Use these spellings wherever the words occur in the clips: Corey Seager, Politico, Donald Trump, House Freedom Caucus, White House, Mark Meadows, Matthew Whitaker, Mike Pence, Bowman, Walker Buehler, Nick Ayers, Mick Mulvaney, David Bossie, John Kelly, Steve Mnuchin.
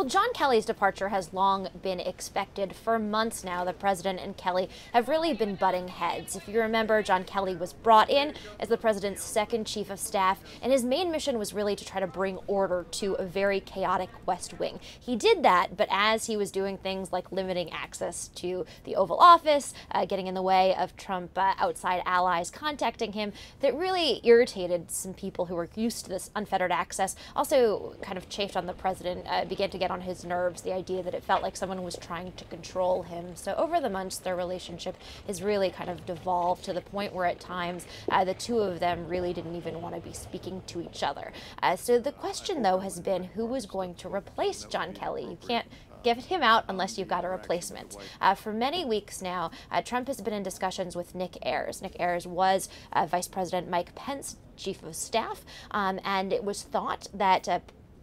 Well, John Kelly's departure has long been expected. For months now, the president and Kelly have really been butting heads. If you remember, John Kelly was brought in as the president's second chief of staff, and his main mission was really to try to bring order to a very chaotic West Wing. He did that, but as he was doing things like limiting access to the Oval Office, getting in the way of Trump outside allies contacting him, that really irritated some people who were used to this unfettered access. Also kind of chafed on the president, began to get on his nerves, the idea that it felt like someone was trying to control him. So over the months, their relationship has really kind of devolved to the point where at times the two of them really didn't even want to be speaking to each other. So the question, though, has been who was going to replace John Kelly. You can't get him out unless you've got a replacement. For many weeks now, Trump has been in discussions with Nick Ayers. Nick Ayers was Vice President Mike Pence, chief of staff, and it was thought that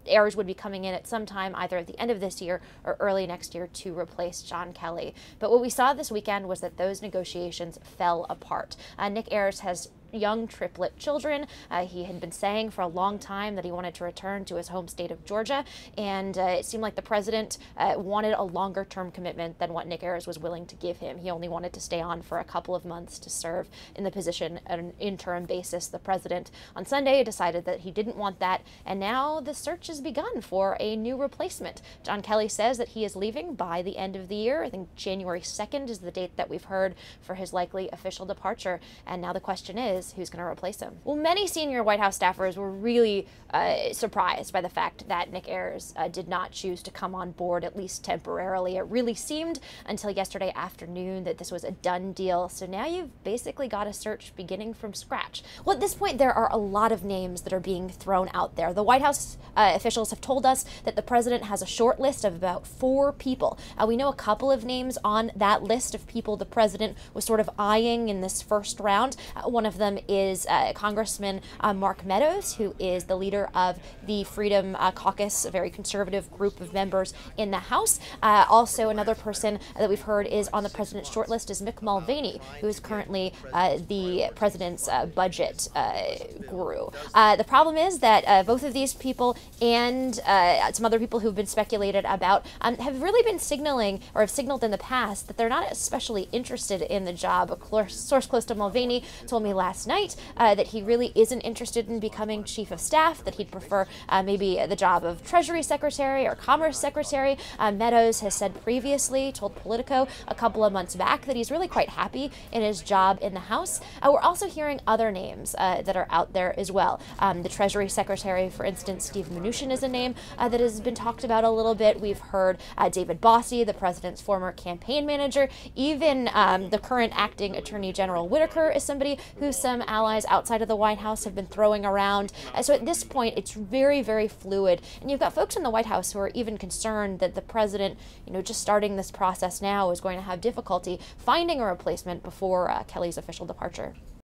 Ayers would be coming in at some time, either at the end of this year or early next year, to replace John Kelly. But what we saw this weekend was that those negotiations fell apart. Nick Ayers has young triplet children. He had been saying for a long time that he wanted to return to his home state of Georgia, and it seemed like the president wanted a longer-term commitment than what Nick Ayers was willing to give him. He only wanted to stay on for a couple of months to serve in the position on an interim basis. The president on Sunday decided that he didn't want that, and now the search has begun for a new replacement. John Kelly says that he is leaving by the end of the year. I think January 2nd is the date that we've heard for his likely official departure, and now the question is, who's going to replace him? Well, many senior White House staffers were really surprised by the fact that Nick Ayers did not choose to come on board, at least temporarily. It really seemed until yesterday afternoon that this was a done deal. So now you've basically got a search beginning from scratch. Well, at this point, there are a lot of names that are being thrown out there. The White House officials have told us that the president has a short list of about 4 people. We know a couple of names on that list of people the president was sort of eyeing in this first round. One of them is Congressman Mark Meadows, who is the leader of the Freedom Caucus, a very conservative group of members in the House. Also, another person that we've heard is on the president's shortlist is Mick Mulvaney, who is currently the president's budget guru. The problem is that both of these people and some other people who've been speculated about have really been signaling, or have signaled in the past, that they're not especially interested in the job. A source close to Mulvaney told me last night that he really isn't interested in becoming chief of staff, that he'd prefer maybe the job of Treasury Secretary or Commerce Secretary. Meadows has said previously, told Politico a couple of months back, that he's really quite happy in his job in the House. We're also hearing other names that are out there as well. The Treasury Secretary, for instance, Steve Mnuchin, is a name that has been talked about a little bit. We've heard David Bossie, the president's former campaign manager. Even the current acting Attorney General Whitaker is somebody who some allies outside of the White House have been throwing around. So at this point, it's very, very fluid. And you've got folks in the White House who are even concerned that the president, you know, just starting this process now is going to have difficulty finding a replacement before Kelly's official departure.